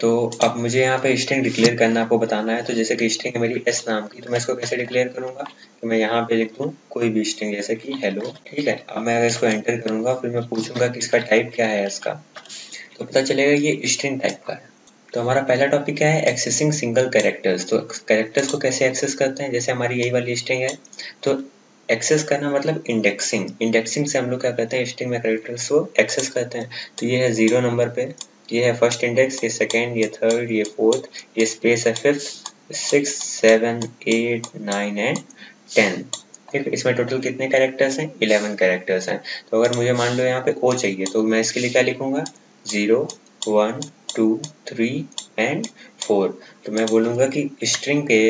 तो अब मुझे यहाँ पे स्ट्रिंग डिक्लेयर करना आपको बताना है। तो जैसे कि स्ट्रिंग है मेरी s नाम की, तो मैं इसको कैसे डिक्लेयर करूँगा कि मैं यहाँ पे लिख दूँ कोई भी स्ट्रिंग जैसे कि हेलो, ठीक है। अब मैं अगर इसको एंटर करूँगा फिर मैं पूछूंगा कि इसका टाइप क्या है इसका, तो पता चलेगा ये स्ट्रिंग टाइप का है। तो हमारा पहला टॉपिक क्या है, एक्सेसिंग सिंगल कैरेक्टर्स। तो कैरेक्टर्स को कैसे एक्सेस करते हैं, जैसे हमारी यही वाली स्ट्रिंग है, तो एक्सेस करना मतलब इंडेक्सिंग। इंडेक्सिंग से हम लोग क्या करते हैं, स्ट्रिंग में कैरेक्टर्स को एक्सेस करते हैं। तो ये है 0 नंबर पे, ये है फर्स्ट इंडेक्स, ये सेकंड, ये थर्ड, ये फोर्थ, ये स्पेस है फिफ्थ, 6, 7, 8, 9 एंड 10, ठीक है। इसमें टोटल कितने कैरेक्टर्स हैं, 11 कैरेक्टर्स हैं। तो अगर मुझे मान लो यहाँ पे ओ चाहिए तो मैं इसके लिए क्या लिखूंगा, 0, 1, 2, 3 एंड 4। तो मैं बोलूँगा कि स्ट्रिंग के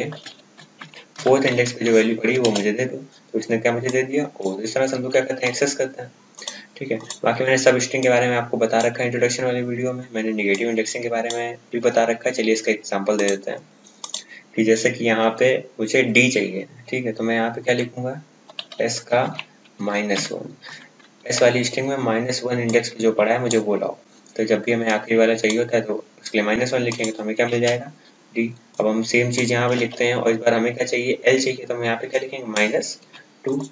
फोर्थ इंडेक्स पे जो वैल्यू पड़ी वो मुझे दे दो। तो इसने क्या मुझे दे दिया, और इस तरह से हम लोग क्या करते हैं, एक्सेस करते हैं, ठीक है। बाकी मैंने सब स्ट्रिंग के बारे में आपको बता रखा है इंट्रोडक्शन वाले वीडियो में, मैंने नेगेटिव इंडेक्सिंग के बारे में भी बता रखा है। चलिए इसका एग्जाम्पल दे देते हैं कि जैसे कि यहाँ पे मुझे डी चाहिए, ठीक है। तो मैं यहाँ पे क्या लिखूंगा, एस का -1, एस वाली स्ट्रिंग में -1 इंडेक्स जो पड़ा है मुझे वो लाओ। तो जब भी हमें आखिरी वाला चाहिए होता है तो उसके लिए -1 लिखेंगे तो हमें क्या मिल जाएगा, डी। अब हम सेम चीज यहाँ पे लिखते हैं और इस बार हमें क्या चाहिए, एल चाहिए। तो हम यहाँ पे क्या लिखेंगे, -2,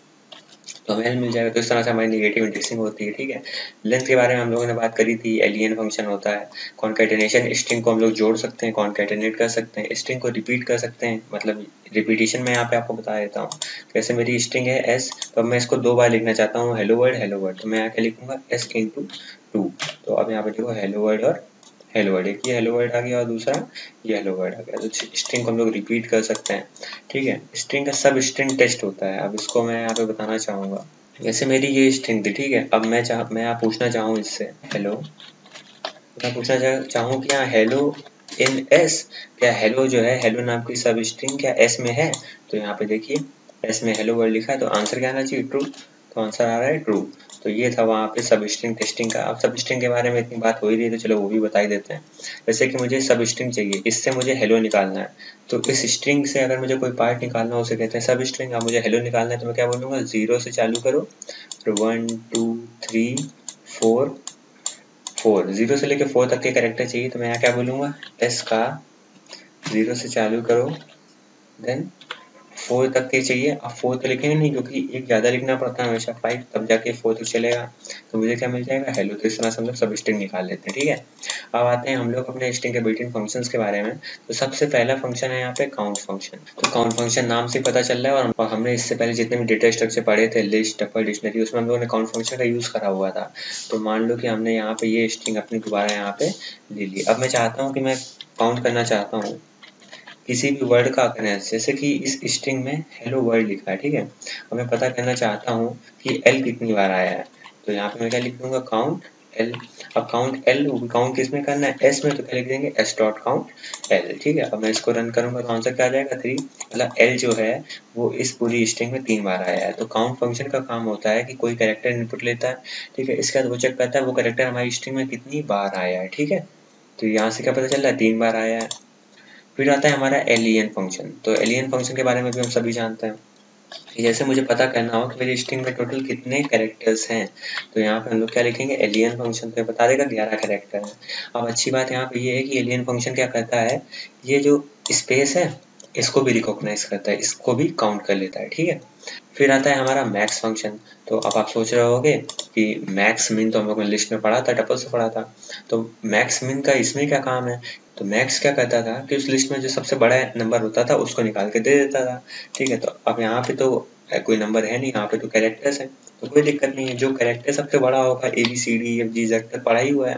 तो हमें एल मिल जाएगा। तो इस तरह से हमारी नेगेटिव इंडेक्सिंग होती है, ठीक है। लेंथ के बारे में हम लोगों ने बात करी थी, एलियन फंक्शन होता है, कॉन्कैटिनेशन, स्ट्रिंग को हम लोग जोड़ सकते हैं, कॉन्कैटिनेट कर सकते हैं, स्ट्रिंग को रिपीट कर सकते हैं, मतलब रिपीटेशन में यहाँ पे आपको बता देता हूँ। जैसे मेरी स्ट्रिंग है एस, तो मैं इसको 2 बार लिखना चाहता हूँ, हेलो वर्ड, हेलो वर्ड। तो मैं यहाँ क्या लिखूंगा, s × 2। तो अब यहाँ पे देखो हेलो वर्ड और हेलो वर्ड, एक ये हेलो वर्ड आ गया और दूसरा ये हेलो वर्ड आ गया। तो स्ट्रिंग को हम लोग रिपीट कर सकते हैं, ठीक है। स्ट्रिंग का सब स्ट्रिंग टेस्ट होता है। अब इसको मैं यहाँ पे बताना चाहूँगा, जैसे मेरी ये स्ट्रिंग थी, ठीक है। अब मैं यहाँ पूछना चाहूँ इससे हेलो, मैं पूछना चाहूँ कि यहाँ हेलो इन एस, क्या हेलो जो है, हेलो नाम की सब स्ट्रिंग क्या एस में है। तो यहाँ पे देखिए एस में हेलो वर्ड लिखा है, तो आंसर क्या आना चाहिए, ट्रू। तो आंसर आ रहा है ट्रू। तो ये था वहाँ पे सब स्ट्रिंग टेस्टिंग का। अब सब स्ट्रिंग के बारे में इतनी बात हो ही रही है तो चलो वो भी बता ही देते हैं। जैसे कि मुझे सब स्ट्रिंग चाहिए, इससे मुझे हेलो निकालना है। तो इस स्ट्रिंग से अगर मुझे कोई पार्ट निकालना हो उसे कहते हैं सब स्ट्रिंग। अब मुझे हेलो निकालना है तो मैं क्या बोलूँगा, 0 से चालू करो, 1, 2, 3, 4, 4, 0 से लेकर 4 तक के कैरेक्टर चाहिए। तो मैं यहाँ क्या बोलूँगा, एस का 0 से चालू करो, देन 4 तक के चाहिए। अब 4 तो लिखेंगे नहीं क्योंकि एक ज़्यादा लिखना पड़ता है हमेशा, 5 तब जाके 4 तक चलेगा। तो मुझे क्या मिल जाएगा, हेलो। तो इस तरह से हम लोग सब स्ट्रिंग निकाल लेते हैं, ठीक है। अब आते हैं हम लोग अपने स्ट्रिंग के बिल्ट इन फंक्शंस के बारे में। तो सबसे पहला फंक्शन है यहाँ पे काउंट फंक्शन। तो काउंट फंक्शन नाम से पता चल रहा है, और हमने इससे पहले जितने भी डेटा स्ट्रक्चर पढ़े थे, लिस्ट, टपल, डिक्शनरी, उसमें हम लोगों ने काउंट फंक्शन का यूज़ करा हुआ था। तो मान लो कि हमने यहाँ पे ये स्ट्रिंग अपनी दोबारा यहाँ पे ले ली। अब मैं चाहता हूँ कि मैं काउंट करना चाहता हूँ किसी भी वर्ड का अकरेंस, जैसे कि इस स्ट्रिंग में हेलो वर्ड लिखा है, ठीक है। और मैं पता करना चाहता हूँ कि एल कितनी बार आया है। तो यहाँ पे मैं क्या लिख दूंगा, काउंट एल। अब काउंट एल, काउंट किस में करना है, एस में। तो क्या लिख देंगे, s.count l, ठीक है। अब मैं इसको रन करूंगा तो आंसर क्या आ जाएगा, 3। मतलब एल जो है वो इस पूरी स्ट्रिंग में 3 बार आया है। तो काउंट फंक्शन का काम होता है कि कोई कैरेक्टर इनपुट लेता है, ठीक है, इसके बाद वो चेक करता है वो कैरेक्टर हमारी स्ट्रिंग में कितनी बार आया है, ठीक है। तो यहाँ से क्या पता चल रहा है, 3 बार आया है। फिर आता है हमारा एलियन फंक्शन। तो एलियन फंक्शन के बारे में भी हम सभी जानते हैं। जैसे मुझे पता करना हो कि मेरी स्ट्रिंग में टोटल कितने कैरेक्टर्स हैं, तो यहाँ पे हम लोग क्या लिखेंगे, एलियन फंक्शन। तो बता देगा 11 कैरेक्टर हैं। अब अच्छी बात यहाँ पे ये है कि एलियन फंक्शन क्या करता है, ये जो स्पेस है इसको भी रिकॉग्नाइज करता है, इसको भी काउंट कर लेता है, ठीक है। फिर आता है हमारा मैक्स फंक्शन। तो अब आप सोच रहे होगे कि मैक्स मिन तो हम लोग ने लिस्ट में पढ़ा था, टपल से पढ़ा था, तो मैक्स मिन का इसमें क्या काम है। तो मैक्स क्या करता था कि उस लिस्ट में जो सबसे बड़ा नंबर होता था उसको निकाल के दे देता था, ठीक है। तो अब यहाँ पे तो कोई नंबर है नहीं, यहाँ पे तो कैरेक्टर्स हैं, तो कोई दिक्कत नहीं है। जो कैरेक्टर सबसे बड़ा होगा, ABCDFG तक पढ़ा ही हुआ है,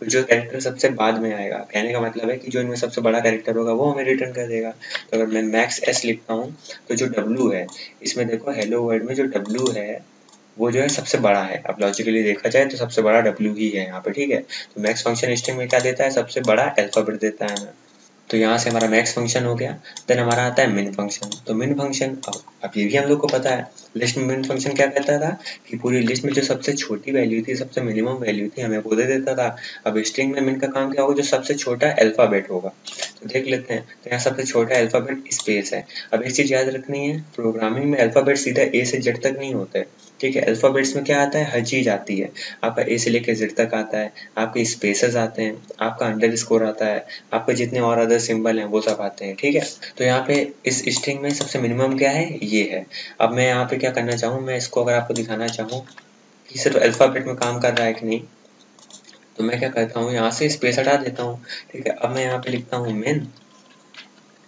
तो जो कैरेक्टर सबसे बाद में आएगा, कहने का मतलब है कि जो इनमें सबसे बड़ा कैरेक्टर होगा वो हमें रिटर्न कर देगा। तो अगर मैं मैक्स एस लिखता हूँ तो जो W है, इसमें देखो हेलो वर्ड में जो W है वो जो है सबसे बड़ा है। अब लॉजिकली देखा जाए तो सबसे बड़ा W ही है यहाँ पे, ठीक है। तो मैक्स फंक्शन स्ट्रिंग में क्या देता है, सबसे बड़ा अल्फाबेट देता है। तो यहाँ से हमारा मैक्स फंक्शन हो गया। देन हमारा आता है मिन फंक्शन। तो मिन फंक्शन अब ये भी हम लोग को पता है, लिस्ट में मिन फंक्शन क्या कहता था कि पूरी लिस्ट में जो सबसे छोटी वैल्यू थी, सबसे मिनिमम वैल्यू थी, हमें वो दे देता था। अब स्ट्रिंग में मिन का काम क्या होगा, जो सबसे छोटा अल्फाबेट होगा। तो देख लेते हैं, तो यहाँ सबसे छोटा अल्फाबेट स्पेस है। अब एक चीज याद रखनी है, प्रोग्रामिंग में अल्फाबेट सीधा A से Z तक नहीं होते, ठीक है। अल्फ़ाबेट्स में क्या आता है, हर चीज़ आती है, आपका ए से लेकर जेड तक आता है, आपके स्पेसेस आते हैं, आपका अंडरस्कोर आता है, आपके जितने और अदर सिंबल हैं वो सब आते हैं, ठीक है। तो यहाँ पे इस स्ट्रिंग में सबसे मिनिमम क्या है, ये है। अब मैं यहाँ पे क्या करना चाहूँ, मैं इसको अगर आपको दिखाना चाहूँ कि सिर्फ अल्फ़ाबेट में काम कर रहा है कि नहीं, तो मैं क्या करता हूँ, यहाँ से स्पेस हटा देता हूँ, ठीक है। अब मैं यहाँ पे लिखता हूँ मेन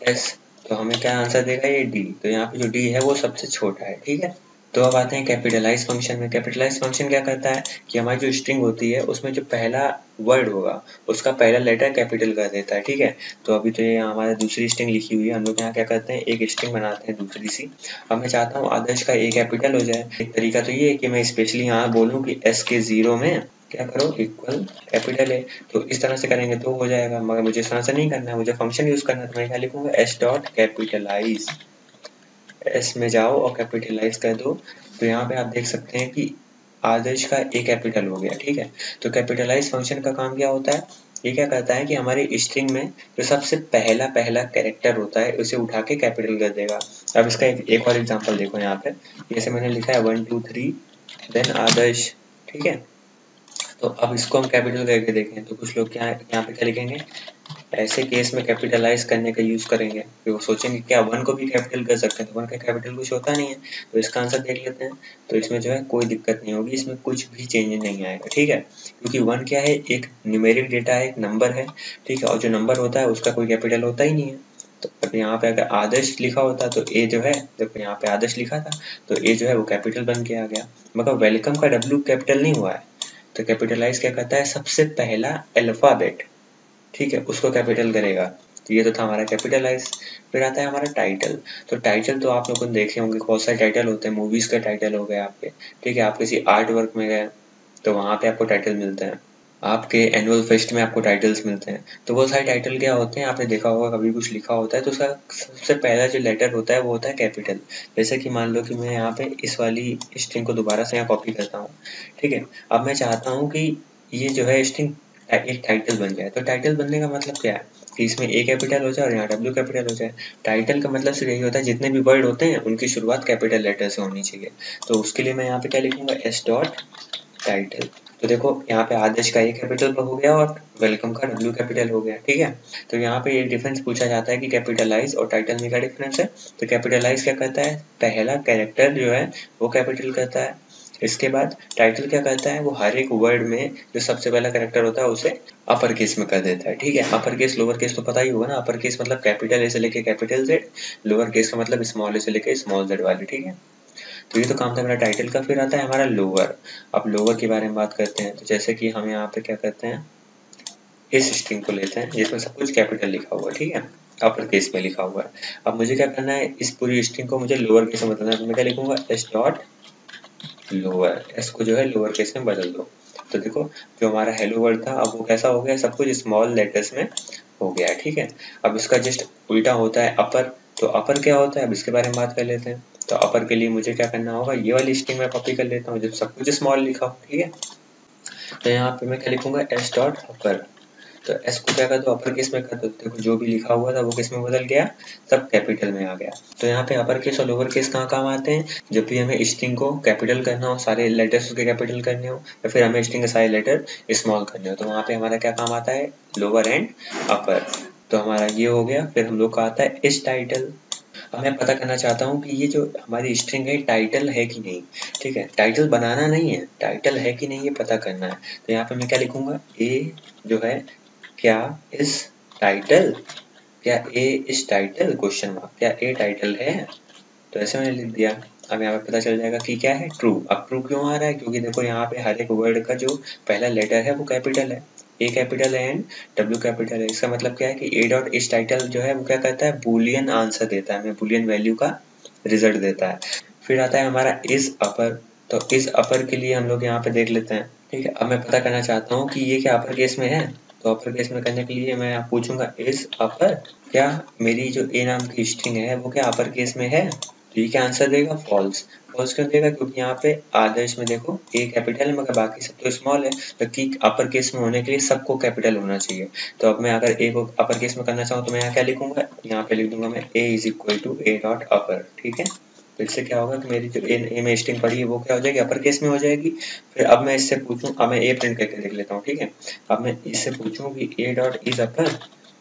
एस, तो हमें क्या आंसर देगा, ये डी। तो यहाँ पे जो डी है वो सबसे छोटा है, ठीक है। तो अब आते हैं कैपिटलाइज फंक्शन में। कैपिटलाइज फंक्शन क्या करता है कि हमारी जो स्ट्रिंग होती है उसमें जो पहला वर्ड होगा उसका पहला लेटर कैपिटल कर देता है, ठीक है। तो अभी तो ये हमारा दूसरी स्ट्रिंग लिखी हुई है, हम लोग यहाँ क्या करते हैं, एक स्ट्रिंग बनाते हैं दूसरी सी। अब मैं चाहता हूँ आदर्श का ए कैपिटल हो जाए। एक तरीका तो ये है कि मैं स्पेशली यहाँ बोलूँ कि एस के जीरो में क्या करो, इक्वल कैपिटल है, तो इस तरह से करेंगे तो हो जाएगा। मगर मुझे इस तरह से नहीं करना है, मुझे फंक्शन यूज करना है, तो मैं क्या लिखूंगा, एस डॉट कैपिटलाइज, एस में जाओ और कैपिटलाइज कर दो। तो यहाँ पे आप देख सकते हैं कि आदर्श का ए कैपिटल हो गया, ठीक है। तो कैपिटलाइज फंक्शन का काम क्या होता है, ये क्या करता है कि हमारी स्ट्रिंग में जो सबसे पहला कैरेक्टर होता है उसे उठा के कैपिटल कर देगा। अब इसका एक और एग्जाम्पल देखो, यहाँ पे जैसे मैंने लिखा है 1 2 3 देन आदर्श, ठीक है। तो अब इसको हम कैपिटल करके देखें, तो कुछ लोग यहाँ पे क्या लिखेंगे, ऐसे केस में कैपिटलाइज करने का यूज करेंगे, तो वो सोचेंगे क्या 1 को भी कैपिटल कर सकते हैं, तो 1 का कैपिटल कुछ होता नहीं है, तो इसका आंसर देख लेते हैं। तो इसमें जो है कोई दिक्कत नहीं होगी, इसमें कुछ भी चेंज नहीं आएगा, ठीक है, क्योंकि 1 क्या है, एक न्यूमेरिक डेटा है, एक नंबर है, ठीक है। और जो नंबर होता है उसका कोई कैपिटल होता ही नहीं है। तो अगर यहाँ पे अगर आदर्श लिखा होता तो ए जो है, देखो यहाँ पे आदर्श लिखा था तो ए जो है वो कैपिटल बन के आ गया, मगर वेलकम का W कैपिटल नहीं हुआ है। तो कैपिटलाइज क्या करता है, सबसे पहला अल्फाबेट, ठीक है, उसको कैपिटल करेगा। तो ये तो था हमारा कैपिटलाइज। फिर आता है हमारा टाइटल। तो टाइटल तो आप लोगों ने देखे होंगे, बहुत सारे टाइटल होते हैं, मूवीज का टाइटल हो गया आपके, ठीक है। आप किसी आर्ट वर्क में गए तो वहाँ पे आपको टाइटल मिलते हैं, आपके एनुअल फेस्ट में आपको टाइटल्स मिलते हैं। तो वो सारे टाइटल क्या होते हैं, आपने देखा होगा कभी कुछ लिखा होता है तो उसका सबसे पहला जो लेटर होता है वो होता है कैपिटल। जैसे कि मान लो कि मैं यहाँ पे इस वाली स्ट्रिंग को दोबारा से यहाँ कॉपी करता हूँ, ठीक है। अब मैं चाहता हूँ कि ये जो है स्ट्रिंग एक टाइटल बन जाए। तो टाइटल बनने का मतलब क्या है कि इसमें ए कैपिटल हो जाए और यहाँ W कैपिटल हो जाए। टाइटल का मतलब सिर्फ यही होता है जितने भी वर्ड होते हैं उनकी शुरुआत कैपिटल लेटर से होनी चाहिए। तो उसके लिए मैं यहाँ पे क्या लिखूंगा, एस डॉट टाइटल। तो देखो यहाँ पे आदर्श का ए कैपिटल हो गया और वेलकम का W कैपिटल हो गया, ठीक है। तो यहाँ पे ये डिफरेंस पूछा जाता है कि कैपिटलाइज और टाइटल में क्या डिफरेंस है। तो कैपिटलाइज क्या करता है, पहला कैरेक्टर जो है वो कैपिटल करता है। इसके बाद टाइटल क्या करता है, वो हर एक वर्ड में जो सबसे पहला कैरेक्टर होता है उसे अपर केस में कर देता है, ठीक है। अपर केस लोअर केस तो पता ही होगा ना, अपर केस मतलब कैपिटल ए से लेके कैपिटल जेड, लोअर केस का मतलब स्मॉल ए से लेके स्मॉल जेड वाली, ठीक है। तो ये तो काम था मेरा टाइटल का। फिर आता है हमारा लोअर। अब लोअर के बारे में बात करते हैं, तो जैसे कि हम यहाँ पे क्या करते हैं, इस स्ट्रिंग को लेते हैं जिसमें सब कुछ कैपिटल लिखा हुआ है, ठीक है, अपर केस में लिखा हुआ है। अब मुझे क्या करना है, इस पूरी स्ट्रिंग को मुझे लोअर केस में बदलना है, तो मैं क्या लिखूंगा, एस डॉट लोअर, एस को जो है लोअर केस में बदल दो। तो देखो जो हमारा हेलो वर्ड था अब वो कैसा हो गया, सब कुछ स्मॉल लेटर्स में हो गया, ठीक है। अब इसका जस्ट उल्टा होता है अपर। तो अपर क्या होता है, अब इसके बारे में बात कर लेते हैं। तो अपर के लिए मुझे क्या करना होगा, ये वाली स्ट्रिंग में कॉपी कर लेता हूँ जब सब कुछ स्मॉल लिखा हो, ठीक है। तो यहाँ पे मैं क्या लिखूंगा, एस डॉट अपर। तो एस को क्या कर दो, अपर केस में कर दो, देखो जो भी लिखा हुआ था वो किस में बदल गया, सब कैपिटल में आ गया। तो यहाँ पे अपर केस और लोअर केस कहाँ काम आते हैं, जब भी हमें स्ट्रिंग को कैपिटल करना हो, सारे लेटर्स उसके कैपिटल करने हो, या फिर हमें स्ट्रिंग के सारे लेटर स्मॉल करने हो, तो वहाँ पे हमारा क्या काम आता है, लोअर एंड अपर। तो हमारा ये हो गया। फिर हम लोग का आता है इस टाइटल। अब मैं पता करना चाहता हूँ कि ये जो हमारी स्ट्रिंग है टाइटल है कि नहीं, ठीक है। टाइटल बनाना नहीं है, टाइटल है कि नहीं ये पता करना है। तो यहाँ पे मैं क्या लिखूंगा, ए जो है क्या इस टाइटल, क्या ए इस टाइटल क्वेश्चन मार्क, क्या ए टाइटल है। तो ऐसे मैंने लिख दिया। अब यहाँ पे पता चल जाएगा कि क्या है, ट्रू। अब ट्रू क्यों आ रहा है, क्योंकि देखो यहाँ पे हर एक वर्ड का जो पहला लेटर है वो कैपिटल है, ए कैपिटल है एंड W कैपिटल है। इसका मतलब क्या है कि ए डॉट इस टाइटल जो है वो क्या करता है, बूलियन आंसर देता है, हमें बूलियन वैल्यू का रिजल्ट देता है। फिर आता है हमारा इज अपर। तो इज अपर के लिए हम लोग यहाँ पे देख लेते हैं, ठीक है। अब मैं पता करना चाहता हूँ कि ये क्या अपर केस में है, तो अपर केस में करने के लिए मैं पूछूंगा इज अपर, क्या मेरी जो ए नाम की स्ट्रिंग है वो क्या अपर केस में है। तो ये क्या आंसर देगा, फॉल्स। फॉल्स क्यों देगा, क्योंकि यहाँ पे आदर्श में देखो ए कैपिटल है मगर बाकी सब तो स्मॉल है, तो की अपर केस में होने के लिए सबको कैपिटल होना चाहिए। तो अब मैं अगर ए को अपर केस में करना चाहूँ तो मैं यहाँ क्या लिखूंगा, यहाँ पे लिख दूंगा मैं ए is equal to A dot upper, ठीक है। तो इससे क्या होगा कि मेरी जो ए में स्ट्रिंग पड़ी है वो क्या हो जाएगी, अपर केस में हो जाएगी। फिर अब मैं इससे पूछूं, अब मैं ए प्रिंट करके देख लेता हूँ, ठीक है। अब मैं इससे पूछूं कि ए डॉट इज अपर,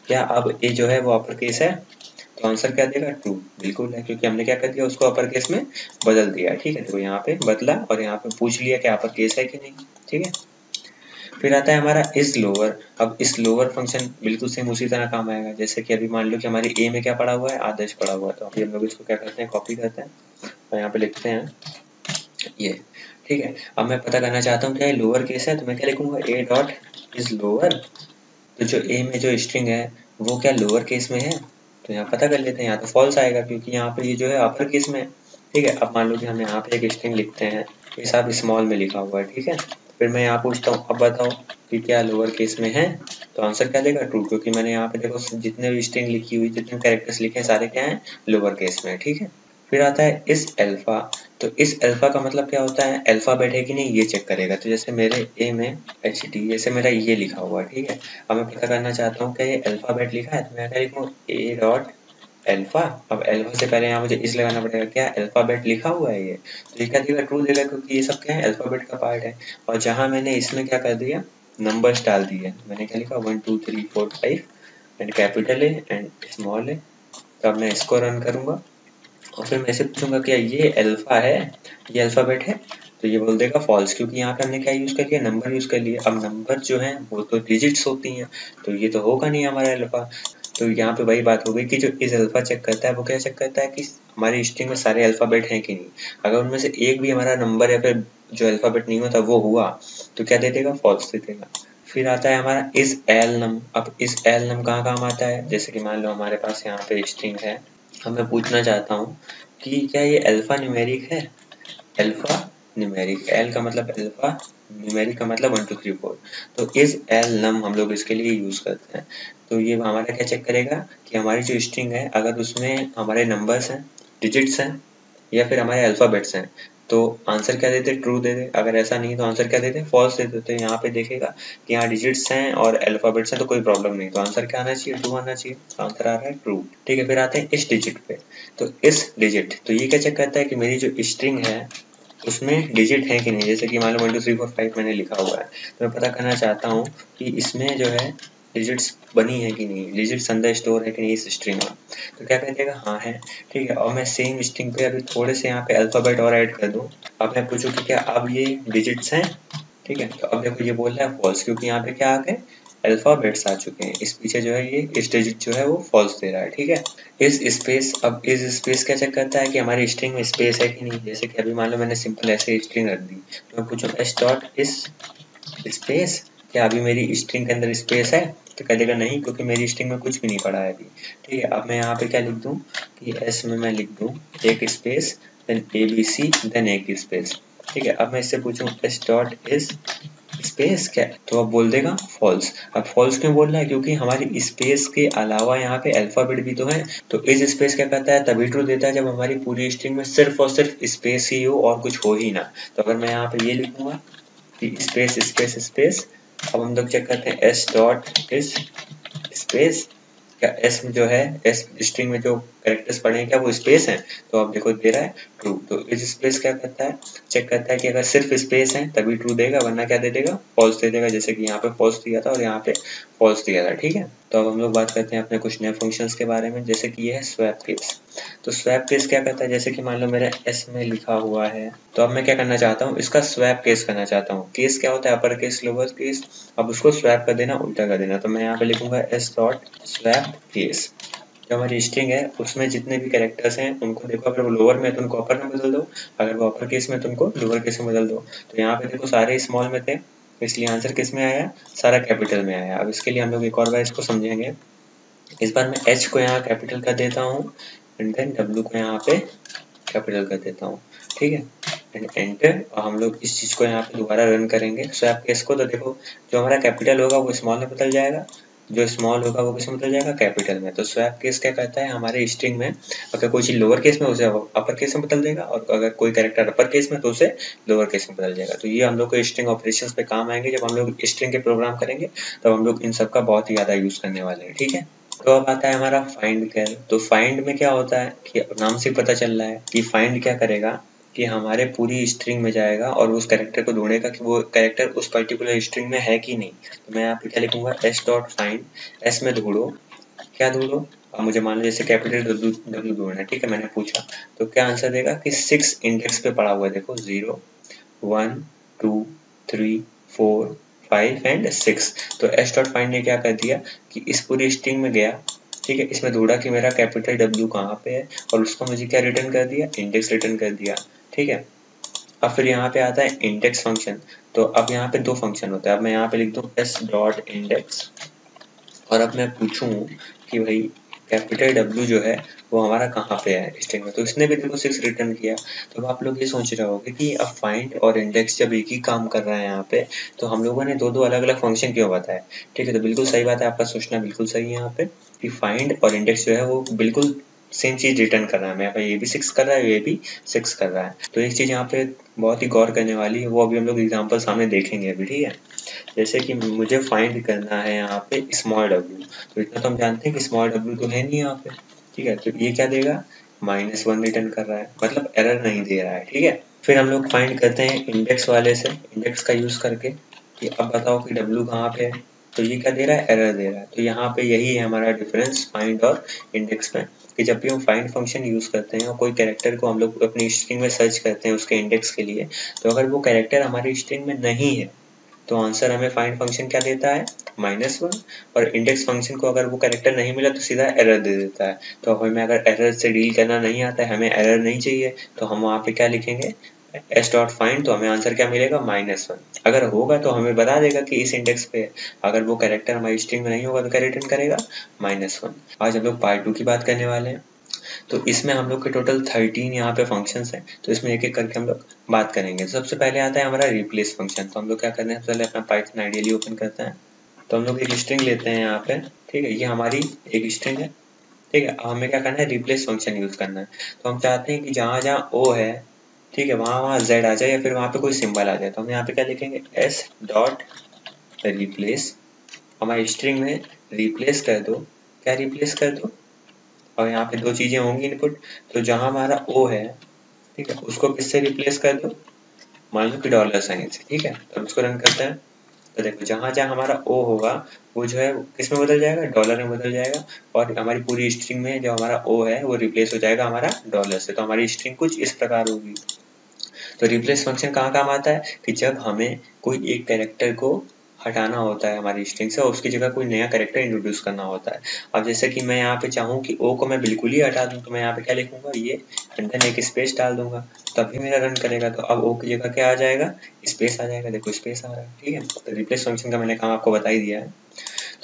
क्या अब ए जो है वो अपर केस है, तो आंसर क्या देगा, टू, बिल्कुल है, क्योंकि हमने क्या कर दिया उसको अपर केस में बदल दिया, ठीक है। तो यहाँ पे बदला और यहाँ पे पूछ लिया कि अपर केस है कि नहीं, ठीक है। फिर आता है हमारा इज लोअर। अब इज लोअर फंक्शन बिल्कुल सेम उसी तरह काम आएगा, जैसे कि अभी मान लो कि हमारी ए में क्या पड़ा हुआ है, आदेश पड़ा हुआ है। तो अभी हम लोग इसको क्या करते हैं, कॉपी करते हैं और यहाँ पे लिखते हैं ये, ठीक है। अब मैं पता करना चाहता हूँ क्या लोअर केस है, तो मैं क्या लिखूंगा, ए डॉट इज लोअर। तो जो ए में जो स्ट्रिंग है वो क्या लोअर केस में है, तो यहाँ पता कर लेते हैं, यहाँ तो फॉल्स आएगा क्योंकि यहाँ पे ये जो है अपर केस में है, ठीक है। अब मान लो कि हम यहाँ पे एक स्ट्रिंग लिखते हैं, ये सब स्मॉल में लिखा हुआ है, ठीक है। फिर मैं यहाँ पूछता हूँ, अब बताओ कि क्या लोअर केस में है, तो आंसर क्या देगा, ट्रू, क्योंकि मैंने यहाँ पे देखो जितने भी स्ट्रिंग लिखी हुई, जितने कैरेक्टर्स लिखे हैं, सारे क्या हैं, लोअर केस में, ठीक है। फिर आता है इस अल्फा। तो इस अल्फा का मतलब क्या होता है, अल्फाबेट है कि नहीं ये चेक करेगा। तो जैसे मेरे ए में एच डी, जैसे मेरा ये लिखा हुआ है, ठीक है। अब मैं पता करना चाहता हूँ क्या ये अल्फाबेट लिखा है, तो मैं क्या लिखूँ, ए डॉट अल्फा। अब अल्फा से पहले यहाँ मुझे इस लगाना पड़ेगा, क्या अल्फाबेट लिखा हुआ है ये, तो ये क्या देगा, ट्रू देगा, क्योंकि ये सब क्या है, अल्फाबेट का पार्ट है। और जहाँ मैंने इसमें क्या कर दिया, नंबर्स डाल दिए, मैंने क्या लिखा 1 2 3 4 5 एंड कैपिटल है एंड स्मॉल है। तो अब मैं इसको रन करूँगा और फिर मैं इसे पूछूंगा क्या ये अल्फा है, ये अल्फाबेट है, तो ये बोल देगा फॉल्स, क्योंकि यहाँ पे हमने क्या यूज कर लिया, नंबर यूज कर लिए। अब नंबर जो है वो तो डिजिट्स होती हैं, तो ये तो होगा नहीं हमारा अल्फा। तो यहाँ पे वही बात हो गई कि जो इस अल्फा चेक करता है वो क्या चेक करता है कि हमारी स्ट्रिंग में सारे अल्फाबेट हैं कि नहीं। अगर उनमें से एक भी हमारा नंबर या फिर जो अल्फाबेट नहीं होता वो हुआ तो क्या दे देगा, फॉल्स दे देगा। फिर आता है हमारा इज एल नम। अब इज एल नम कहाँ काम आता है, जैसे कि मान लो हमारे पास यहाँ पे स्ट्रिंग है, अब मैं पूछना चाहता हूँ कि क्या ये अल्फा न्यूमेरिक है, अल्फा न्यूमेरिक, एल का मतलब अल्फा, न्यूमेरिक का मतलब 1 2 3 4। तो इज एल नम हम लोग इसके लिए यूज करते हैं। तो ये हमारा क्या चेक करेगा कि हमारी जो स्ट्रिंग है अगर उसमें हमारे नंबर्स हैं, डिजिट्स हैं या फिर हमारे अल्फाबेट्स हैं, तो आंसर क्या देते, ट्रू दे दे। अगर ऐसा नहीं तो आंसर क्या देते, फॉल्स देते। तो यहाँ पे देखेगा कि यहाँ डिजिट्स हैं और अल्फाबेट्स हैं तो कोई प्रॉब्लम नहीं, तो आंसर क्या आना चाहिए, ट्रू आना चाहिए, तो आंसर आ रहा है ट्रू, ठीक है। फिर आते हैं इस डिजिट पे। तो इस डिजिट, तो ये क्या चेक करता है कि मेरी जो स्ट्रिंग है उसमें डिजिट है कि नहीं, जैसे कि मान लो 1 2 3 4 5 मैंने लिखा हुआ है, तो मैं पता करना चाहता हूँ कि इसमें जो है डिजिट्स बनी है कि नहीं, डिजिट्स अंदर स्टोर है कि नहीं इस स्ट्रिंग में, तो क्या कहेगा, हाँ है, ठीक है। और मैं सेम स्ट्रिंग पे अभी थोड़े से यहाँ पे अल्फाबेट और ऐड कर दूँ। अब मैं पूछूँ कि क्या अब ये डिजिट्स हैं, ठीक है, तो अब देखो ये बोल रहा है फॉल्स, क्योंकि यहाँ पे क्या आ गए, अल्फाबेट्स आ चुके हैं। इस पीछे जो है ये इस डिजिट जो है वो फॉल्स दे रहा है, ठीक है। इस स्पेस, अब इस स्पेस क्या चेक करता है कि हमारी स्ट्रिंग में स्पेस है कि नहीं, जैसे कि अभी मान लो मैंने सिंपल ऐसे स्ट्रिंग रख दी, तो मैं पूछूँ एस डॉट इस स्पेस, क्या अभी मेरी स्ट्रिंग के अंदर स्पेस है, तो कह देगा नहीं, क्योंकि मेरी स्ट्रिंग में कुछ भी नहीं पड़ा है अभी, ठीक है। अब मैं यहाँ पे क्या लिख दूँ कि एस में मैं लिख दूँ एक space, then A B C, then एक स्पेस, ठीक है। अब मैं इससे पूछूँ एस डॉट इस स्पेस क्या, तो अब बोल देगा फॉल्स। अब फॉल्स क्यों बोल रहा है, क्योंकि हमारी स्पेस के अलावा यहाँ पे अल्फाबेट भी तो है, तो इस स्पेस क्या करता है तभी ट्रू देता है जब हमारी पूरी स्ट्रिंग में सिर्फ और सिर्फ स्पेस ही हो और कुछ हो ही ना। तो अगर मैं यहाँ पे ये लिखूंगा कि स्पेस स्पेस स्पेस, अब हम लोग चेक करते हैं एस डॉट इस स्पेस, क्या एस जो है, एस स्ट्रिंग में जो कैरेक्टर्स पड़े हैं क्या वो स्पेस हैं, तो आप देखो दे रहा है ट्रू। तो इस स्पेस क्या करता है, चेक करता है कि अगर सिर्फ स्पेस है तभी ट्रू देगा, वरना क्या दे देगा, फॉल्स दे देगा, जैसे कि यहाँ पे फॉल्स दिया था और यहाँ पे फॉल्स दिया था, ठीक है। तो अब हम लोग बात करते हैं अपने कुछ नए फंक्शंस के बारे में, जैसे कि ये है स्वैप केस। तो स्वैप केस क्या करता है, जैसे कि मान लो मेरा एस में लिखा हुआ है, तो अब मैं क्या करना चाहता हूँ, इसका स्वैप केस करना चाहता हूँ। केस क्या होता है, अपर केस लोअर केस, अब उसको स्वैप कर देना, उल्टा कर देना। तो मैं यहाँ पे लिखूंगा एस डॉट स्वैप केस, जो हमारी स्ट्रिंग है उसमें जितने भी कैरेक्टर्स हैं उनको देखो, अगर वो लोअर में है तो उनको अपर में बदल दो, अगर वो अपर केस में है तो उनको लोअर केस में बदल दो। तो यहाँ पे देखो सारे स्मॉल में थे, इसलिए आंसर किस में आया, सारा कैपिटल में आया। अब इसके लिए हम लोग एक और बार इसको समझेंगे। इस बार मैं एच को यहाँ कैपिटल कर देता हूँ एंड देन डब्ल्यू को यहाँ पे कैपिटल कर देता हूँ, ठीक है, एंड एंटर। और हम लोग इस चीज़ को यहाँ पे दोबारा रन करेंगे स्वैप केस को। तो देखो जो हमारा कैपिटल होगा वो स्मॉल में बदल जाएगा, जो स्मॉल होगा वो किस में बदल जाएगा, कैपिटल में। तो स्वैप केस क्या कहता है, हमारे स्ट्रिंग में अगर कोई चीज़ लोअर केस में उसे अपर केस में बदल देगा, और अगर कोई कैरेक्टर अपर केस में तो उसे लोअर केस में बदल जाएगा। तो ये हम लोग के स्ट्रिंग ऑपरेशंस पे काम आएंगे, जब हम लोग स्ट्रिंग के प्रोग्राम करेंगे तब हम लोग इन सब का बहुत ही ज़्यादा यूज़ करने वाले हैं, ठीक है। तो अब आता है हमारा फाइंड कर। तो फाइंड में क्या होता है कि नाम से पता चल रहा है कि फाइंड क्या करेगा कि हमारे पूरी स्ट्रिंग में जाएगा और उस कैरेक्टर को ढूंढेगा कि वो कैरेक्टर उस पर्टिकुलर स्ट्रिंग में है कि नहीं। तो मैं यहाँ पे क्या लिखूंगा, एस डॉट फाइंड, एस में ढूंढो, क्या ढूंढो, और मुझे मान लो जैसे कैपिटल डब्ल्यू ढूंढना है, ठीक है, मैंने पूछा तो क्या आंसर देगा कि 6 इंडेक्स पे पड़ा हुआ है, देखो 0 1 2 3 4 5 एंड 6। तो एस डॉट फाइंड ने क्या कर दिया कि इस पूरी स्ट्रिंग में गया, ठीक है, इसमें ढूंढा कि मेरा कैपिटल डब्ल्यू कहाँ पे है और उसको मुझे क्या रिटर्न कर दिया, इंडेक्स रिटर्न कर दिया, ठीक है। अब फिर यहाँ पे आता है इंडेक्स फंक्शन। तो अब यहाँ पे दो फंक्शन होता है। अब मैं यहाँ पे लिख दूँ एस डॉट इंडेक्स और अब मैं पूछूँ कि भाई कैपिटल डब्ल्यू जो है वो हमारा कहाँ पे है स्ट्रिंग में, तो इसने भी देखो 6 रिटर्न किया। तो अब आप लोग ये सोच रहे होंगे कि अब फाइंड और इंडेक्स जब एक ही काम कर रहा है यहाँ पे, तो हम लोगों ने दो दो अलग अलग फंक्शन क्यों बताया, ठीक है। तो बिल्कुल सही बात है, आपका सोचना बिल्कुल सही है यहाँ पे कि फाइंड और इंडेक्स जो है वो बिल्कुल सेम चीज रिटर्न कर रहा है। यहाँ पे ये भी 6 कर रहा है, ये भी 6 कर रहा है। तो एक चीज यहाँ पे बहुत ही गौर करने वाली है, वो अभी हम लोग एग्जाम्पल सामने देखेंगे अभी, ठीक है। जैसे कि मुझे फाइंड करना है यहाँ पे स्मॉल डब्ल्यू, तो इतना तो हम जानते हैं कि स्मॉल डब्ल्यू तो है नहीं यहाँ पे, ठीक है। तो ये क्या देगा, -1 रिटर्न कर रहा है, मतलब एरर नहीं दे रहा है, ठीक है। फिर हम लोग फाइंड करते हैं इंडेक्स वाले से, इंडेक्स का यूज करके कि अब बताओ कि डब्ल्यू कहाँ पे है, तो ये क्या दे रहा है, एरर दे रहा है। तो यहाँ पे यही है हमारा डिफरेंस फाइंड और इंडेक्स में कि जब भी हम फाइंड फंक्शन यूज करते हैं और कोई कैरेक्टर को हम लोग अपनी स्ट्रिंग में सर्च करते हैं उसके इंडेक्स के लिए, तो अगर वो कैरेक्टर हमारी स्ट्रिंग में नहीं है तो आंसर हमें फाइंड फंक्शन क्या देता है, -1, और इंडेक्स फंक्शन को अगर वो कैरेक्टर नहीं मिला तो सीधा एरर दे देता है। तो हमें अगर एरर से डील करना नहीं आता है, हमें एरर नहीं चाहिए, तो हम वहाँ पे क्या लिखेंगे, एस डॉट फाइंड, तो हमें आंसर क्या मिलेगा, -1। अगर होगा तो हमें बता देगा कि इस इंडेक्स पे, अगर वो कैरेक्टर हमारी स्ट्रिंग में नहीं होगा तो क्या रिटर्न करेगा, -1। आज हम लोग पार्ट 2 की बात करने वाले हैं। तो इसमें हम लोग के टोटल 13 यहाँ पे फंक्शंस हैं, तो इसमें एक एक करके हम लोग बात करेंगे। तो सबसे पहले आता है हमारा रिप्लेस फंक्शन। तो हम लोग क्या करते हैं, सबसे पहले अपना पाइथन आइडियली ओपन करते हैं। तो हम लोग एक स्ट्रिंग लेते हैं यहाँ पे, ठीक है, ये हमारी एक स्ट्रिंग है, ठीक है। अब हमें क्या करना है, रिप्लेस फंक्शन यूज करना है। तो हम चाहते हैं कि जहाँ जहाँ ओ है, ठीक है, वहाँ वहाँ जेड आ जाए या फिर वहाँ पे कोई सिंबल आ जाए। तो हम यहाँ पे क्या लिखेंगे, एस डॉट रिप्लेस, हमारी स्ट्रिंग में रिप्लेस कर दो, क्या रिप्लेस कर दो, और यहाँ पे दो चीजें होंगी इनपुट। तो जहाँ हमारा ओ है, ठीक है, उसको किससे रिप्लेस कर दो, मान लो कि $, ठीक है। तो उसको रन करते हैं तो देखो जहाँ जहाँ हमारा ओ होगा वो जो है किस में बदल जाएगा, डॉलर में बदल जाएगा, और हमारी पूरी स्ट्रिंग में जो हमारा ओ है वो रिप्लेस हो जाएगा हमारा डॉलर से। तो हमारी स्ट्रिंग कुछ इस प्रकार होगी। तो रिप्लेस फंक्शन कहाँ काम आता है कि जब हमें कोई एक कैरेक्टर को हटाना होता है हमारी स्ट्रिंग से और उसकी जगह कोई नया कैरेक्टर इंट्रोड्यूस करना होता है। अब जैसे कि मैं यहाँ पे चाहूँ कि ओ को मैं बिल्कुल ही हटा दूँ, तो मैं यहाँ पे क्या लिखूंगा, ये अंदर एक स्पेस डाल दूंगा, तभी मेरा रन करेगा। तो अब ओ की जगह क्या आ जाएगा, स्पेस आ जाएगा, देखो स्पेस आ रहा है, ठीक है। तो रिप्लेस फंक्शन का मैंने काम आपको बता ही दिया है।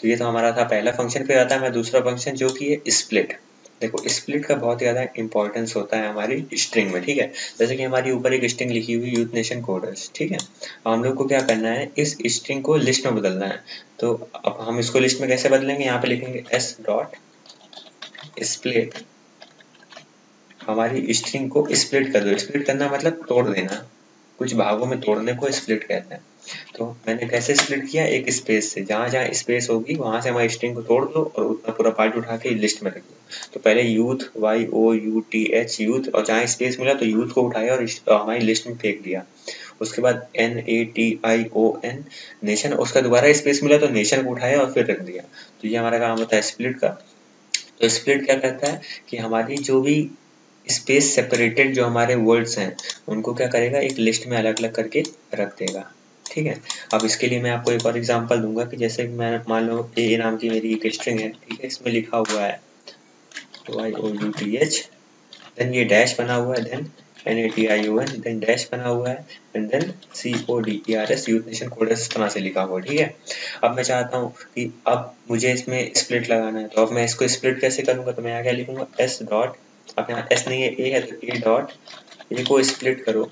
तो ये तो हमारा था पहला फंक्शन। फिर आता है हमारा दूसरा फंक्शन जो कि है स्प्लिट। देखो स्प्लिट का बहुत ज़्यादा इंपॉर्टेंस होता है हमारी स्ट्रिंग में, ठीक है। जैसे कि हमारी ऊपर एक स्ट्रिंग लिखी हुई यूथ नेशन कोडर्स, ठीक है, और हम लोग को क्या करना है, इस स्ट्रिंग को लिस्ट में बदलना है। तो अब हम इसको लिस्ट में कैसे बदलेंगे, यहाँ पे लिखेंगे एस डॉट स्प्लिट, हमारी स्ट्रिंग को स्प्लिट कर दो। स्प्लिट करना मतलब तोड़ देना, कुछ भागों में तोड़ने को स्प्लिट कहते हैं। तो मैंने कैसे स्प्लिट किया, एक स्पेस से, जहाँ जहाँ स्पेस होगी वहां से हमारी स्ट्रिंग को तोड़ दो और उतना पूरा पार्ट उठा के लिस्ट में रख दो। तो पहले यूथ, YOUTH, यूथ, और जहाँ स्पेस मिला तो यूथ को उठाया और हमारी लिस्ट में फेंक दिया। उसके बाद NATION, नेशन, उसका दोबारा स्पेस मिला तो नेशन को उठाया और फिर रख दिया। तो ये हमारा काम होता है स्प्लिट का। तो स्प्लिट क्या करता है कि हमारी जो भी स्पेस सेपरेटेड जो हमारे वर्ड्स हैं उनको क्या करेगा, एक लिस्ट में अलग अलग करके रख देगा, ठीक है। अब इसके लिए मैं आपको एक और एग्जांपल दूंगा कि जैसे मैं मान लो ए नाम की मेरी एक स्ट्रिंग है, ठीक है, इसमें लिखा हुआ है YOUTH, देन ये डैश बना हुआ है, देन NATION, देन डैश बना हुआ है, and then CODERS, Youth nation Coders, इस तरह से लिखा हुआ है, ठीक है। अब मैं चाहता हूँ कि अब मुझे इसमें स्प्लिट लगाना है, तो अब मैं इसको स्प्लिट कैसे करूँगा, तो मैं यहाँ क्या लिखूंगा, एस डॉट, अब यहाँ एस नहीं है ए है, तो ए डॉट ए को स्प्लिट करो।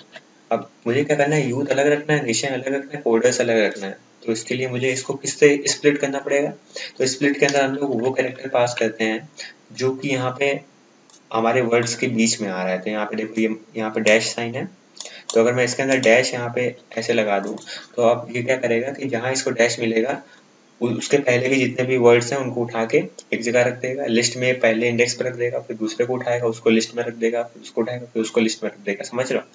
अब मुझे क्या करना है, यूथ अलग रखना है, नेशन अलग रखना है, कोडर्स अलग रखना है। तो इसके लिए मुझे इसको किससे स्प्लिट करना पड़ेगा, तो स्प्लिट के अंदर हम लोग वो कैरेक्टर पास करते हैं जो कि यहाँ पे हमारे वर्ड्स के बीच में आ रहा है। तो यहाँ पे देखो यहाँ पे डैश साइन है, तो अगर मैं इसके अंदर डैश यहाँ पे ऐसे लगा दूँ तो अब ये क्या करेगा कि जहाँ इसको डैश मिलेगा उसके पहले के जितने भी वर्ड्स हैं उनको उठा के एक जगह रख देगा, लिस्ट में पहले इंडेक्स पर रख देगा, फिर दूसरे को उठाएगा उसको लिस्ट में रख देगा, फिर उसको उठाएगा फिर उसको लिस्ट में रख देगा। समझ रहे हो?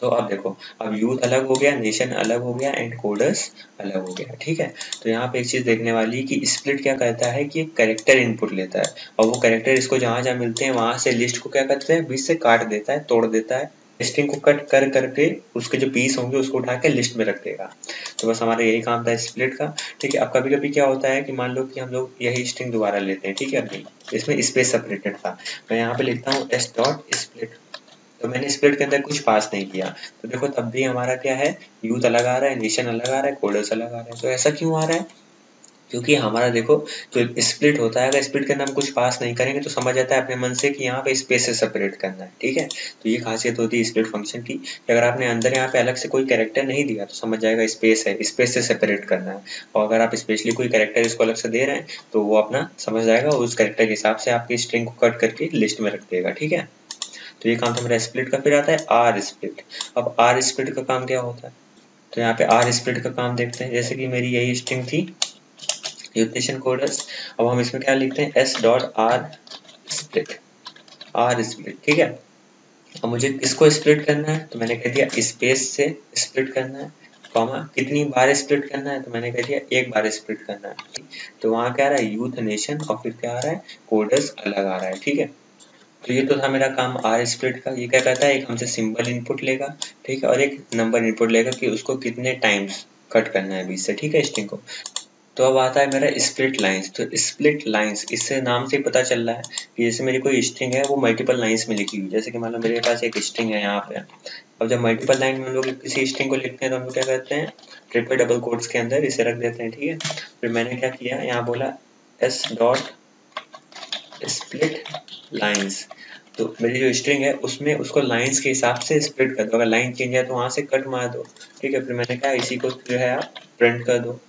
तो अब देखो, अब यूथ अलग हो गया, नेशन अलग हो गया, एंड कोडर्स अलग हो गया। ठीक है, तो यहाँ पे एक चीज़ देखने वाली कि स्प्लिट क्या करता है कि कैरेक्टर इनपुट लेता है और वो कैरेक्टर इसको जहाँ जहाँ मिलते हैं वहाँ से लिस्ट को क्या करता है, बीच से काट देता है, तोड़ देता है। लिस्टिंग को कट कर करके उसके जो पीस होंगे उसको उठा के लिस्ट में रख देगा। तो बस हमारा यही काम था स्प्लिट का। ठीक है, अब कभी कभी क्या होता है कि मान लो कि हम लोग यही स्ट्रिंग दोबारा लेते हैं। ठीक है, अब इसमें स्पेस सेपरेटेड था, मैं यहाँ पे लिखता हूँ एस डॉट स्प्लिट। तो मैंने स्प्लिट के अंदर कुछ पास नहीं किया, तो देखो तब भी हमारा क्या है, यूथ अलग आ रहा है, नेशन अलग आ रहा है, कोडर्स अलग आ रहा है। तो ऐसा क्यों आ रहा है? क्योंकि हमारा देखो जो स्प्लिट होता है, अगर स्प्लिट के अंदर हम कुछ पास नहीं करेंगे तो समझ आता है अपने मन से कि यहाँ पे स्पेस से सेपरेट करना है। ठीक है, तो ये खासियत होती है स्प्लिट फंक्शन की कि अगर आपने अंदर यहाँ पे अलग से कोई कैरेक्टर नहीं दिया तो समझ जाएगा स्पेस है, स्पेस से सेपरेट करना है। और अगर आप स्पेशली कोई कैरेक्टर इसको अलग से दे रहे हैं तो वो अपना समझ जाएगा और उस कैरेक्टर के हिसाब से आपकी स्ट्रिंग को कट करके लिस्ट में रख देगा। ठीक है, तो ये काम तो मेरा स्प्लिट का। फिर आता है आर स्प्लिट। अब आर स्प्लिट का काम क्या होता है, तो यहाँ पे आर स्प्लिट का काम देखते हैं। जैसे कि मेरी यही स्ट्रिंग थी यूथनेशन कोडर्स, अब हम इसमें क्या लिखते हैं s dot r split, r split. ठीक है, अब मुझे किसको स्प्लिट करना है, तो मैंने कह दिया स्पेस से स्प्लिट करना है, कॉमा कितनी बार स्प्लिट करना है, तो मैंने कह दिया एक बार स्प्लिट करना है। तो वहाँ क्या आ रहा है, यूथ नेशन, और फिर क्या आ रहा है, कोडर्स अलग आ रहा है। ठीक है, तो ये तो था मेरा काम आर स्प्लिट का। ये क्या कहता है, एक हमसे सिंबल इनपुट लेगा, ठीक है, और एक नंबर इनपुट लेगा कि उसको कितने टाइम्स कट करना है बीच से। ठीक है, स्ट्रिंग को। तो अब आता है मेरा स्प्लिट लाइंस। तो स्प्लिट लाइंस, इससे नाम से ही पता चल रहा है कि जैसे मेरी कोई स्ट्रिंग है वो मल्टीपल लाइंस में लिखी हुई। जैसे कि मान लो मेरे पास एक स्ट्रिंग है यहाँ पे, अब जब मल्टीपल लाइन में हम लोग किसी स्ट्रिंग को लिखते हैं तो हम लोग क्या करते हैं, ट्रिपल डबल कोट्स के अंदर इसे रख देते हैं। ठीक है, फिर मैंने क्या किया, यहाँ बोला एस डॉट स्प्लिट लाइंस। तो मेरी जो स्ट्रिंग है उसमें उसको लाइंस के हिसाब से स्प्लिट कर दो, अगर लाइन चेंज है तो वहाँ से कट मार दो। ठीक है, फिर मैंने कहा इसी को जो है आप प्रिंट कर दो,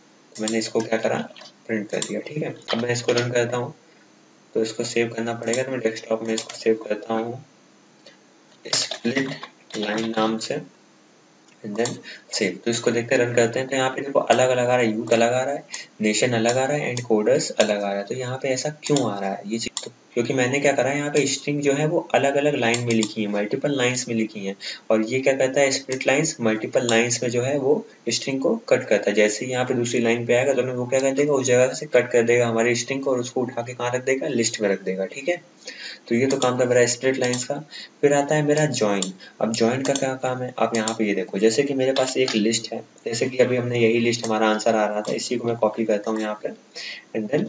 मैंने इसको क्या करा, प्रिंट कर दिया। ठीक है, अब मैं इसको रन करता हूँ, तो इसको सेव करना पड़ेगा, तो मैं डेस्कटॉप में इसको सेव करता हूँ स्प्लिट लाइन नाम से, एंड देन सेव। तो इसको देखते रन करते हैं, तो यहाँ पे देखो अलग अलग आ रहा है, यूथ अलग आ रहा है, नेशन अलग आ रहा है, एंड कोडर्स अलग आ रहा है। तो यहाँ पे ऐसा क्यों आ रहा है ये चीज़, तो क्योंकि मैंने क्या करा है, यहाँ पे स्ट्रिंग जो है वो अलग अलग लाइन में लिखी है, मल्टीपल लाइंस में लिखी है, और ये क्या कहता है स्प्लिट लाइंस मल्टीपल लाइंस में जो है वो स्ट्रिंग को कट करता है। जैसे ही यहाँ पे दूसरी लाइन पे आएगा तो वो क्या कर देगा, उस जगह से कट कर देगा हमारी स्ट्रिंग को और उसको उठा के कहाँ रख देगा, लिस्ट में रख देगा। ठीक है, तो ये तो काम था मेरा स्प्लिट लाइंस का। फिर आता है मेरा ज्वाइन। अब ज्वाइन का क्या काम है, आप यहाँ पे ये देखो, जैसे कि मेरे पास एक लिस्ट है, जैसे कि अभी हमने यही लिस्ट हमारा आंसर आ रहा था, इसी को मैं कॉपी करता हूँ यहाँ पे एंड देन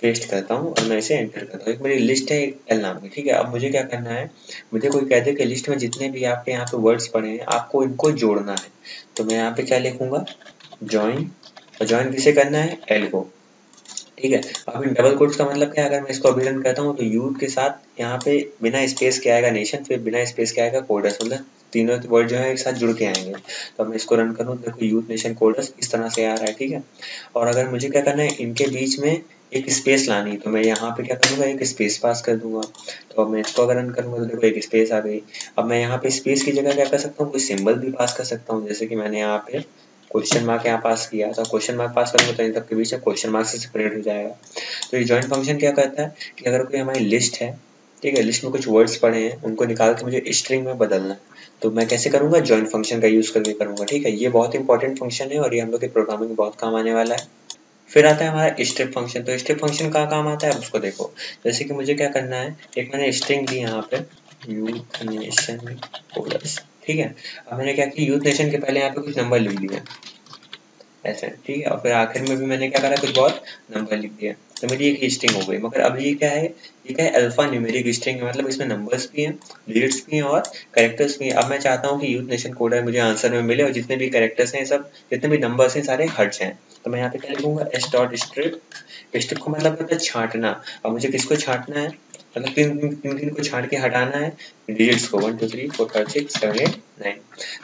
पेस्ट करता हूँ और मैं इसे एंटर करता हूँ। एक मेरी लिस्ट है एक एल नाम की। ठीक है, अब मुझे क्या करना है, मुझे कोई कह दे कि लिस्ट में जितने भी आपके यहाँ पे वर्ड्स पड़े हैं आपको इनको जोड़ना है, तो मैं यहाँ पे क्या लिखूंगा, ज्वाइन। और ज्वाइन किसे करना है, एल को। ठीक है, अब इन डबल कोट्स का मतलब क्या है, अगर मैं इसको अभी रन करता हूँ तो यूथ के साथ यहाँ पे बिना स्पेस के आएगा नेशन, फिर बिना स्पेस के आएगा कोडर्स, मतलब तीनों वर्ड जो है एक साथ जुड़ के आएंगे। तो मैं इसको रन करूँ, देखो यूथ नेशन कोडर्स इस तरह से आ रहा है। ठीक है, और अगर मुझे क्या करना है, इनके बीच में एक स्पेस लानी है, तो मैं यहाँ पे क्या करूँगा, एक स्पेस पास कर दूंगा। तो अब मैं इसको अगर रन करूँगा तो देखो एक स्पेस आ गई। अब मैं यहाँ पे स्पेस की जगह क्या कर सकता हूँ, कोई सिंबल भी पास कर सकता हूँ। जैसे कि मैंने यहाँ पे क्वेश्चन मार्क यहाँ पास किया, तो क्वेश्चन मार्क पास करूँगा तो इन सबके बीच में क्वेश्चन मार्क से सेपरेट हो जाएगा। तो ये ज्वाइन फंक्शन क्या करता है कि अगर कोई हमारी लिस्ट है, ठीक है, लिस्ट में कुछ वर्ड्स पड़े हैं उनको निकाल के मुझे स्ट्रिंग में बदलना है, तो मैं कैसे करूँगा, ज्वाइन फंक्शन का यूज़ करके करूँगा। ठीक है, ये बहुत इंपॉर्टेंट फंक्शन है और ये हम लोग के प्रोग्रामिंग में बहुत काम आने वाला है। फिर आता है हमारा स्ट्रिप फंक्शन। तो स्ट्रिप फंक्शन का काम आता है, अब उसको देखो, जैसे कि मुझे क्या करना है, एक मैंने स्ट्रिंग दी यहाँ पे यूथ नेशन कोडर्स। ठीक है, अब मैंने क्या किया, यूथ नेशन के पहले यहाँ पे कुछ नंबर लिख दिया ऐसे। ठीक है, और फिर आखिर में भी मैंने क्या करा, कुछ बहुत नंबर लिख दिया, तो मेरी एक स्ट्रिंग हो गई। मगर अब ये क्या है, ये क्या है, अल्फा न्यूमेरिक स्ट्रिंग है, मतलब इसमें नंबर्स भी हैं, डिजिट्स भी हैं और कैरेक्टर्स भी हैं। अब मैं चाहता हूँ कि यूथ नेशन कोडर मुझे आंसर में मिले और जितने भी कैरेक्टर्स हैं, सब जितने भी नंबर्स हैं सारे हट जाएं। तो मैं यहाँ पे क्या लिखूंगा, एस डॉट स्ट्रिप। स्ट्रिप को मतलब होता है छांटना। अब मुझे किसको छांटना है, मतलब किन को छांट के हटाना है, डिजिट्स को 1 2 3 4 5 6 7 8 9।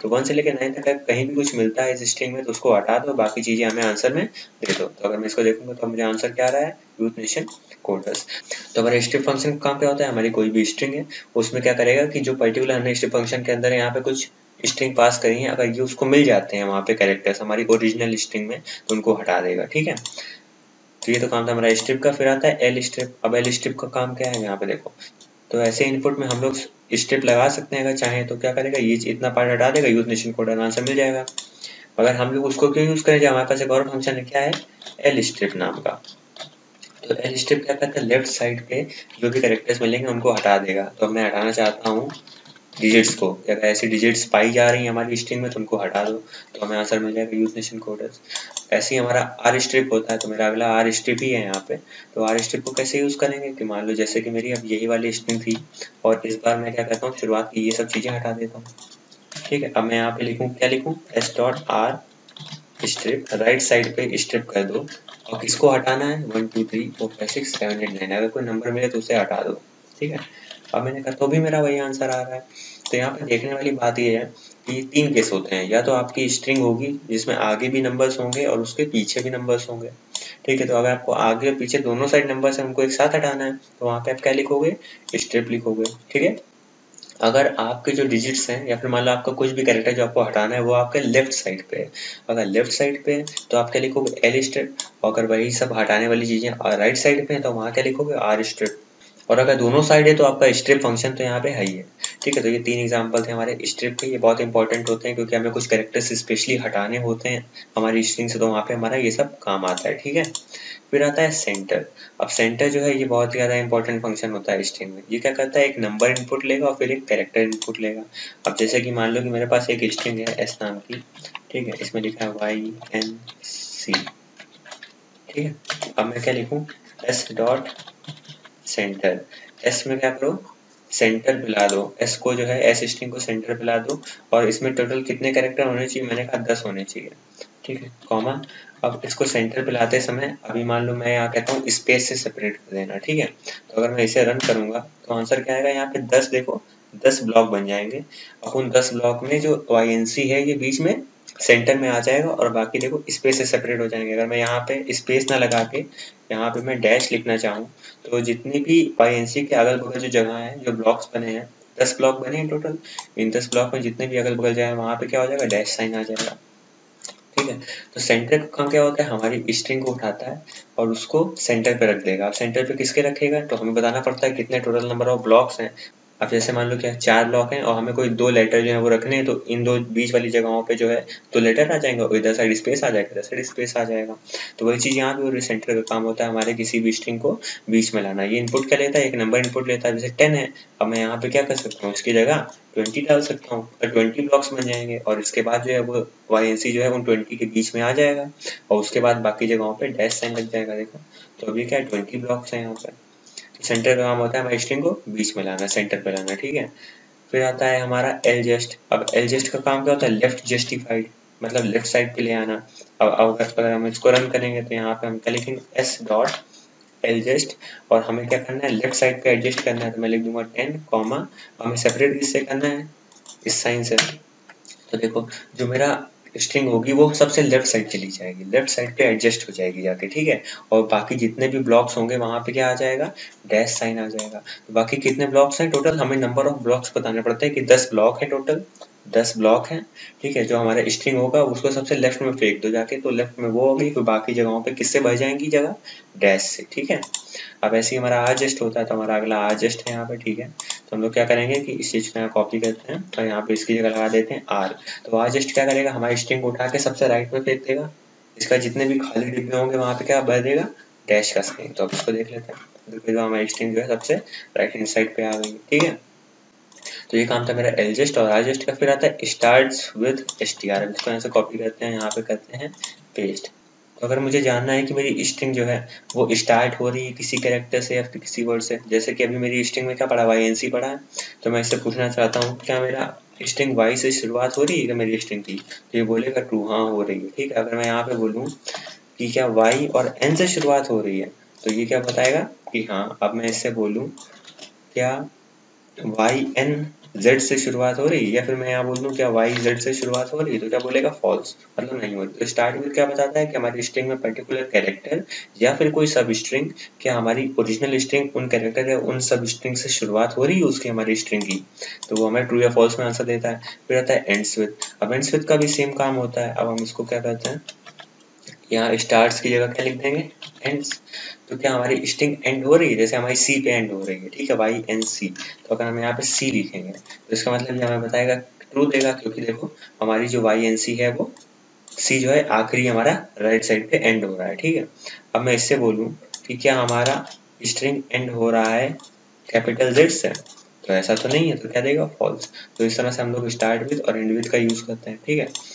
तो 1 से लेकर 9 तक कहीं भी कुछ मिलता है इस स्ट्रिंग में तो उसको हटा दो, बाकी चीजें हमें आंसर में दे दो। तो अगर मैं इसको देखूंगा तो मुझे आंसर क्या आ रहा है, यूथ नेशन कोडर्स। तो हमारे स्ट्रिप फंक्शन का काम क्या होता है, हमारी कोई भी स्ट्रिंग है उसमें क्या करेगा कि जो पर्टिकुलर हमने स्ट्रिप फंक्शन के अंदर यहाँ पे कुछ स्ट्रिंग पास करेंगे, अगर ये उसको मिल जाते हैं वहाँ पे कैरेक्टर्स हमारी ओरिजिनल स्ट्रिंग में, तो उनको हटा देगा। ठीक है, तो ये तो काम था हमारा स्ट्रिप का। फिर आता है एल स्ट्रिप। अब एल स्ट्रिप का काम क्या है, यहाँ पे देखो, तो ऐसे इनपुट में हम लोग स्ट्रिप लगा सकते हैं अगर चाहें तो। क्या करेगा, ये इतना पार्ट हटा देगा, यूज नेशन कोड आराम से मिल जाएगा। मगर हम लोग उसको क्यों यूज करेंगे, हमारे पास एक और फंक्शन है, क्या है, एल स्ट्रिप नाम का। तो एल स्ट्रिप क्या करता है, लेफ्ट साइड पे जो भी कैरेक्टर्स मिलेंगे उनको हटा देगा। तो मैं हटाना चाहता हूँ डिजिट्स को, अगर ऐसी डिजिट्स पाई जा रही है हमारी स्ट्रिंग में तो उनको हटा दो, तो हमें आंसर मिल जाएगा यूज नेशन कोडर्स। ऐसे ही हमारा आर स्ट्रिप होता है, तो मेरा अगला आर स्ट्रिप ही है यहाँ पे। तो आर स्ट्रिप को कैसे यूज करेंगे कि मान लो जैसे कि मेरी अब यही वाली स्ट्रिंग थी, और इस बार मैं क्या करता हूँ, शुरुआत की ये सब चीजें हटा देता हूँ। ठीक है, अब मैं यहाँ पे लिखूँ, क्या लिखूँ, s dot r strip, right side पे स्ट्रिप कर दो, और किसको हटाना है, 1 2 3 4 5 6 7 8 9, अगर कोई नंबर मिले तो उसे हटा दो। ठीक है, अब मैंने कहा तो भी मेरा वही आंसर आ रहा है। तो यहाँ पे देखने वाली बात ये है कि 3 केस होते हैं, या तो आपकी स्ट्रिंग होगी जिसमें आगे भी नंबर्स होंगे और उसके पीछे भी नंबर्स होंगे। ठीक है, तो अगर आपको आगे और पीछे दोनों साइड नंबर्स हैं उनको एक साथ हटाना है, तो वहाँ पे आप क्या लिखोगे, स्ट्रिप लिखोगे। ठीक है, अगर आपके जो डिजिट्स हैं या फिर मान लो आपका कुछ भी कैरेक्टर जो आपको हटाना है वो आपके लेफ्ट साइड पे है, अगर लेफ्ट साइड पे है तो आप क्या लिखोगे, एल स्ट्रिप, और अगर वही सब हटाने वाली चीजें राइट साइड पे है तो वहाँ क्या लिखोगे, आर स्ट्रिप, और अगर दोनों साइड है तो आपका स्ट्रिप फंक्शन तो यहाँ पे है ही है। ठीक है, तो ये 3 एग्जांपल थे हमारे स्ट्रिप के। ये बहुत इंपॉर्टेंट होते हैं क्योंकि हमें कुछ कैरेक्टर्स स्पेशली हटाने होते हैं हमारी स्ट्रिंग से, तो वहाँ पे हमारा ये सब काम आता है। ठीक है, फिर आता है सेंटर। अब सेंटर जो है ये बहुत ज़्यादा इंपॉर्टेंट फंक्शन होता है स्ट्रिंग में। ये क्या करता है, एक नंबर इनपुट लेगा और फिर एक कैरेक्टर इनपुट लेगा। अब जैसे कि मान लो कि मेरे पास एक स्ट्रिंग है एस नाम की, ठीक है, इसमें लिखा है YNC। ठीक है, अब मैं क्या लिखूँ, एस डॉट सेंटर, एस में क्या करो, सेंटर पिला दो, एस को जो है एस स्ट्रिंग को सेंटर पिला दो, और इसमें टोटल कितने कैरेक्टर होने चाहिए, मैंने कहा 10 होने चाहिए। ठीक है, कॉमा। अब इसको सेंटर पिलाते समय अभी मान लो मैं यहाँ कहता हूँ स्पेस से सेपरेट कर देना। ठीक है, तो अगर मैं इसे रन करूंगा तो आंसर क्या आएगा, यहाँ पे 10, देखो 10 ब्लॉक बन जाएंगे, और उन 10 ब्लॉक में जो YNC है ये बीच में सेंटर में आ जाएगा, और बाकी देखो स्पेस से सेपरेट हो जाएंगे। अगर मैं यहाँ पे स्पेस ना लगा के यहाँ पे मैं डैश लिखना चाहूँ तो जितनी भी YNC के अगल बगल जो जगह है, जो ब्लॉक्स बने हैं, 10 ब्लॉक बने हैं टोटल, इन 10 ब्लॉक में जितने भी अगल बगल जाए वहाँ पे क्या हो जाएगा, डैश साइन आ जाएगा। ठीक है, तो सेंटर का काम क्या होता है, हमारी स्ट्रिंग को उठाता है और उसको सेंटर पे रख देगा। अब सेंटर पे किसके रखेगा, तो हमें बताना पड़ता है कितने टोटल नंबर ऑफ ब्लॉक्स हैं। अब जैसे मान लो कि 4 ब्लॉक हैं और हमें कोई 2 लेटर जो है वो रखने हैं, तो इन 2 बीच वाली जगहों पे जो है 2 लेटर आ जाएंगे, और इधर साइड स्पेस आ जाएगा, इधर साइड स्पेस आ जाएगा। तो वही चीज़ यहाँ पे सेंटर का काम होता है, हमारे किसी भी स्ट्रिंग को बीच में लाना। ये इनपुट क्या लेता है, एक नंबर इनपुट लेता है, जैसे 10 है। अब मैं यहाँ पे क्या कर सकता हूँ, इसकी जगह 20 डाल सकता हूँ, और 20 ब्लॉक्स बन जाएंगे, और इसके बाद जो है वो YNC जो है उन 20 के बीच में आ जाएगा, और उसके बाद बाकी जगहों पर डैश साइन लग जाएगा। देखो, तो अभी क्या है, 20 ब्लॉक्स हैं यहाँ पर। सेंटर का काम होता है हमारी स्ट्रिंग को बीच में लाना, सेंटर पे लाना। ठीक है, फिर आता है हमारा एल जस्ट। अब एल जस्ट का काम क्या होता है, लेफ्ट जस्टिफाइड, मतलब लेफ्ट साइड पे ले आना। अब अगर हम इसको रन करेंगे तो यहाँ पे हम क्या लिखेंगे, एस डॉट एल जस्ट, और हमें क्या करना है, लेफ्ट साइड पे एडजस्ट करना है, तो मैं लिख दूंगा 10 कॉमा, हमें सेपरेट किससे करना है, इस साइन से। तो देखो जो मेरा स्ट्रिंग होगी वो सबसे लेफ्ट साइड चली जाएगी, लेफ्ट साइड पे एडजस्ट हो जाएगी जाके। ठीक है, और बाकी जितने भी ब्लॉक्स होंगे वहाँ पे क्या आ जाएगा, डैश साइन आ जाएगा। तो बाकी कितने ब्लॉक्स हैं टोटल, हमें नंबर ऑफ ब्लॉक्स बताने पड़ते हैं कि 10 ब्लॉक है टोटल, 10 ब्लॉक हैं। ठीक है, जो हमारा स्ट्रिंग होगा उसको सबसे लेफ्ट में फेंक दो जाके, तो लेफ्ट में वो होगी, तो बाकी जगहों पे किससे भर जाएंगी जगह, डैश से। ठीक है, अब ऐसे ही हमारा आर जस्ट होता है, तो हमारा अगला आर जस्ट है यहाँ पे। ठीक है, तो हम लोग क्या करेंगे कि इस चीज को यहाँ कॉपी करते हैं और यहाँ पे इसकी जगह लगा देते हैं आर। तो आर जस्ट क्या करेगा, हमारी स्ट्रिंग उठा के सबसे राइट में फेंक देगा, इसका जितने भी खाली डिब्बे होंगे वहाँ पे क्या भर देगा, डैश का स्ट्रिंग। तो अब इसको देख लेते हैं, तो हमारी स्ट्रिंग जो है सबसे राइट हैंड साइड पे आ गई। ठीक है, तो ये काम था मेरा एल जस्ट और आर जस्ट का। फिर आता है स्टार्ट्स विद str, इसको यहाँ से कॉपी करते हैं, यहाँ पे करते हैं पेस्ट। तो अगर मुझे जानना है कि मेरी स्ट्रिंग जो है वो स्टार्ट हो रही है किसी कैरेक्टर से या फिर किसी वर्ड से, जैसे कि अभी मेरी स्ट्रिंग में क्या पढ़ा, YNC पढ़ा है, तो मैं इससे पूछना चाहता हूँ क्या मेरा स्ट्रिंग Y से शुरुआत हो रही है मेरी स्ट्रिंग की, तो ये बोलेगा ट्रू, हाँ हो रही है। ठीक है, अगर मैं यहाँ पे बोलूँ कि क्या Y और N से शुरुआत हो रही है, तो ये क्या बताएगा कि हाँ। अब मैं इससे बोलूँ क्या वाई एन z से शुरुआत हो रही है या फिर मैं यहाँ बोल दूँ क्या y z से शुरुआत हो रही है तो क्या बोलेगा फॉल्स, मतलब नहीं हो रही। तो स्टार्ट विद क्या बताता है कि हमारी स्ट्रिंग में पर्टिकुलर कैरेक्टर या फिर कोई सब स्ट्रिंग, क्या हमारी ओरिजिनल स्ट्रिंग उन कैरेक्टर या उन सब स्ट्रिंग से शुरुआत हो रही है उसकी हमारी स्ट्रिंग की, तो वो हमें ट्रू या फॉल्स में आंसर देता है। फिर आता है एंड्स विद। अब एंड्स विद का भी सेम काम होता है। अब हम इसको क्या करते हैं, यहाँ स्टार्ट्स की जगह क्या लिख देंगे एंड्स, तो क्या हमारी स्ट्रिंग एंड हो रही है, जैसे हमारी सी पे एंड हो रही है, ठीक है वाई एन सी, तो अगर हम यहाँ पे सी लिखेंगे तो इसका मतलब ये हमें बताएगा ट्रू देगा, क्योंकि देखो हमारी जो वाई एन सी है वो सी जो है आखिरी हमारा राइट साइड पे एंड हो रहा है, ठीक है। अब मैं इससे बोलूँ कि क्या हमारा स्ट्रिंग एंड हो रहा है कैपिटल जेड से, तो ऐसा तो नहीं है, तो क्या देगा फॉल्स। तो इस तरह से हम लोग स्टार्ट विद और एंड विद का यूज करते हैं, ठीक है।